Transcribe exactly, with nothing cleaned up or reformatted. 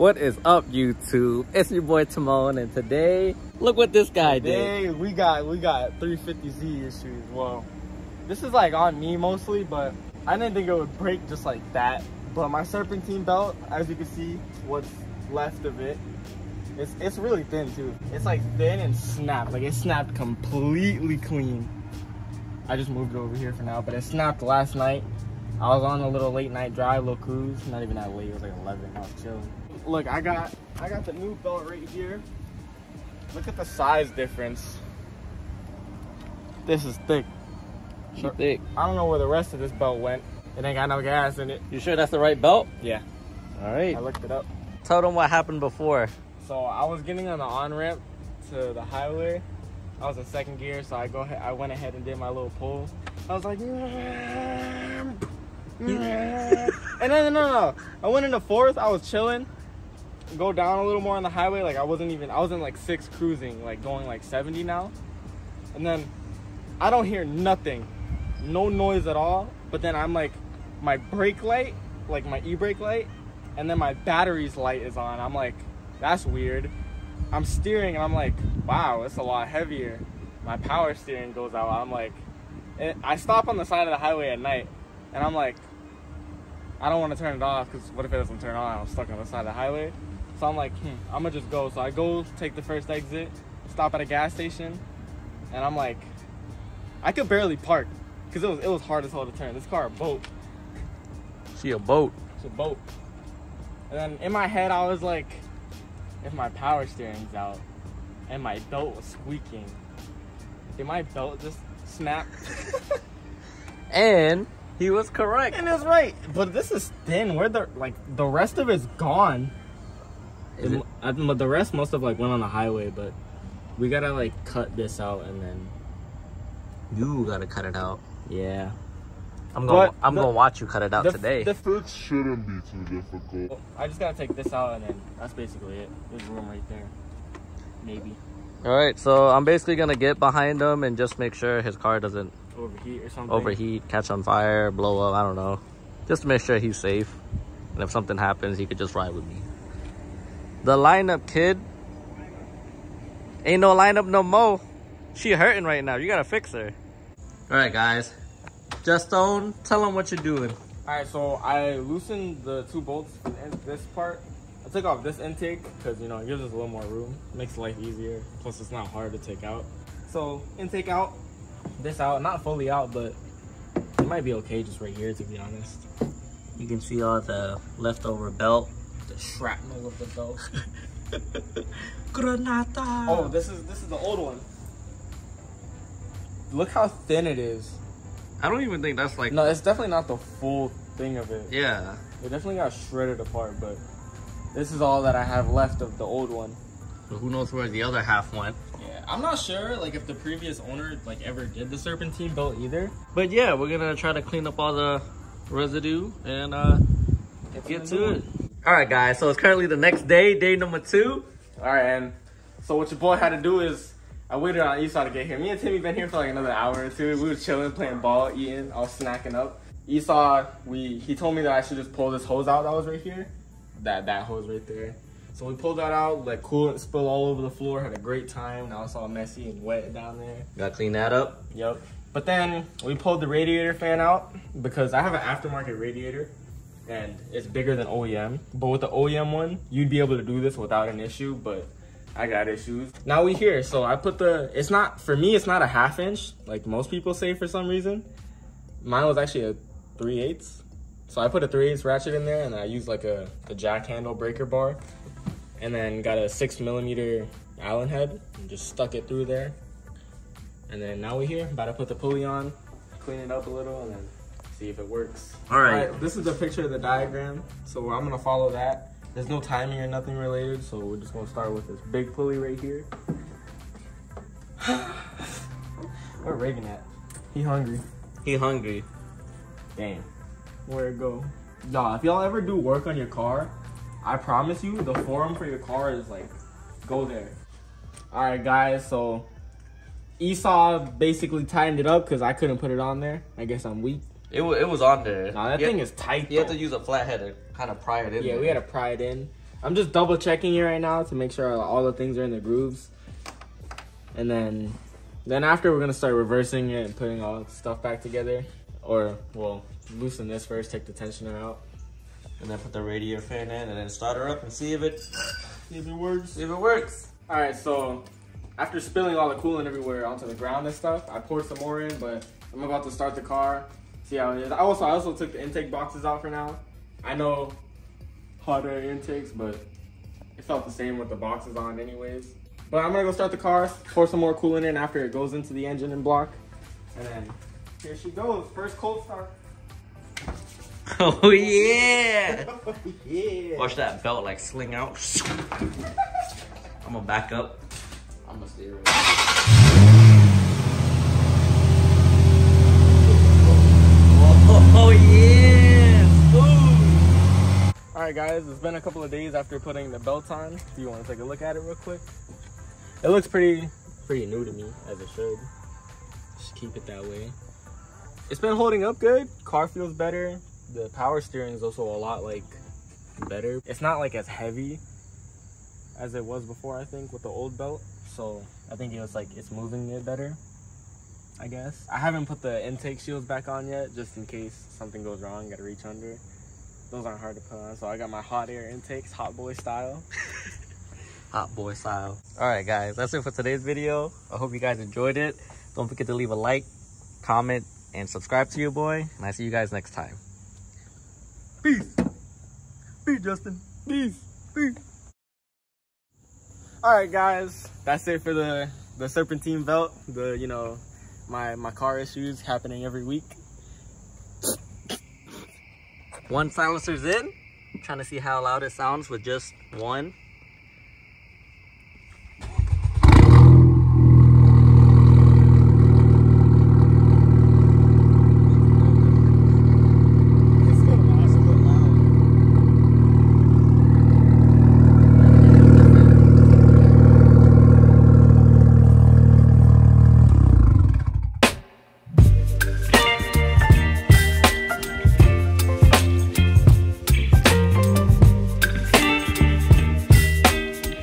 What is up, YouTube? It's your boy Justone, and today look what this guy today, did. We got we got three fifty Z issues. Whoa, this is like on me mostly, but I didn't think it would break just like that. But my serpentine belt, as you can see, what's left of it, it's it's really thin too. It's like thin and snapped. Like it snapped completely clean. I just moved it over here for now, but it snapped last night. I was on a little late night drive, little cruise. Not even that late. It was like eleven. I was chilling. Look, I got I got the new belt right here. Look at the size difference. This is thick. She thick. I don't know where the rest of this belt went. It ain't got no gas in it. You sure that's the right belt? Yeah. All right. I looked it up. Tell them what happened before. So I was getting on the on-ramp to the highway. I was in second gear, so I go ahead, I went ahead and did my little pull. I was like, and then no, no, no. I went into fourth. I was chilling. Go down a little more on the highway. Like I wasn't even, I was in like six cruising, like going like seventy now. And then I don't hear nothing, no noise at all. But then I'm like, my brake light, like my e-brake light, and then my battery's light is on. I'm like, that's weird. I'm steering and I'm like, wow, it's a lot heavier. My power steering goes out. I'm like, it, I stop on the side of the highway at night and I'm like, I don't want to turn it off because what if it doesn't turn on? I'm stuck on the side of the highway. So I'm like, hmm, I'm gonna just go. So I go take the first exit, stop at a gas station, and I'm like, I could barely park because it was it was hard as hell to turn. This car a boat. She a boat. It's a boat. And then in my head I was like, if my power steering's out and my belt was squeaking, did my belt just snap? And he was correct. And it's right. But this is thin. Where the like the rest of it's gone. Is it? I, the rest must have like went on the highway, but we gotta like cut this out and then you gotta cut it out. Yeah, I'm gonna I'm the, gonna watch you cut it out the, today. The food shouldn't be too difficult. I just gotta take this out and then that's basically it. There's room right there, maybe. All right, so I'm basically gonna get behind him and just make sure his car doesn't overheat or something. Overheat, catch on fire, blow up. I don't know. Just to make sure he's safe, and if something happens, he could just ride with me. The lineup, kid. Ain't no lineup no mo. She hurting right now. You gotta fix her. All right, guys. Justone, tell them what you're doing. All right, so I loosened the two bolts in this part. I took off this intake because, you know, it gives us a little more room. Makes life easier. Plus, it's not hard to take out. So intake out, this out. Not fully out, but it might be okay just right here, to be honest. You can see all the leftover belt. The shrapnel of the belt. Granata. Oh, this is this is the old one. Look how thin it is. I don't even think that's like. No, it's definitely not the full thing of it. Yeah. It definitely got shredded apart, but this is all that I have left of the old one. But who knows where the other half went? Yeah, I'm not sure. Like if the previous owner like ever did the serpentine belt either. But yeah, we're gonna try to clean up all the residue and uh, get to it. All right, guys, so it's currently the next day, day number two. All right, and so what your boy had to do is I waited on Esau to get here. Me and Timmy been here for like another hour or two. We were chilling, playing ball, eating, all snacking up. Esau, we he told me that I should just pull this hose out that was right here. That that hose right there. So we pulled that out, let coolant spill all over the floor, had a great time. Now it's all messy and wet down there. Gotta clean that up. Yep. But then we pulled the radiator fan out because I have an aftermarket radiator. And it's bigger than O E M, but with the O E M one, you'd be able to do this without an issue, but I got issues. Now we here, so I put the, it's not, for me, it's not a half inch, like most people say for some reason. Mine was actually a three eighths. So I put a three eighths ratchet in there and I used like a, a jack handle breaker bar and then got a six millimeter Allen head and just stuck it through there. And then now we here, about to put the pulley on, clean it up a little and then see if it works. All right. All right, this is the picture of the diagram, so I'm gonna follow that. There's no timing or nothing related, so we're just gonna start with this big pulley right here. Where Reagan at? He hungry. He hungry. Damn. Where'd it go? Y'all, if y'all ever do work on your car, I promise you the forum for your car is like, go there. All right, guys, so Esau basically tightened it up because I couldn't put it on there. I guess I'm weak. It, it was on there. Nah, that you thing had, is tight. You though. Have to use a flathead to kind of pry it in. Yeah, there. We had to pry it in. I'm just double checking it right now to make sure all the things are in the grooves. And then, then after, we're gonna start reversing it and putting all the stuff back together. Or, well, loosen this first, take the tensioner out, and then put the radiator fan in, and then start her up and see if it, see if it works. See if it works. All right, so after spilling all the coolant everywhere onto the ground and stuff, I poured some more in, but I'm about to start the car, see how it is. I also, I also took the intake boxes out for now. I know hotter intakes, but it felt the same with the boxes on anyways. But I'm gonna go start the car, pour some more coolant in after it goes into the engine and block, and then here she goes, first cold start. Oh yeah! Oh, yeah! Watch that belt like sling out. I'm gonna back up. I'm gonna stay right here. Oh yeah! Boom! Alright guys, it's been a couple of days after putting the belt on. If you wanna take a look at it real quick. It looks pretty, pretty new to me, as it should. Just keep it that way. It's been holding up good. Car feels better. The power steering is also a lot like better. It's not like as heavy as it was before, I think, with the old belt. So I think it was like it's moving it better, I guess. I haven't put the intake shields back on yet, just in case something goes wrong, gotta reach under. Those aren't hard to put on. So I got my hot air intakes, hot boy style. Hot boy style. All right guys, that's it for today's video. I hope you guys enjoyed it. Don't forget to leave a like, comment, and subscribe to your boy, and I see you guys next time. Peace. Peace, Justin. Peace. Peace. All right, guys. That's it for the the serpentine belt. The you know, my my car issues happening every week. One silencer's in. I'm trying to see how loud it sounds with just one.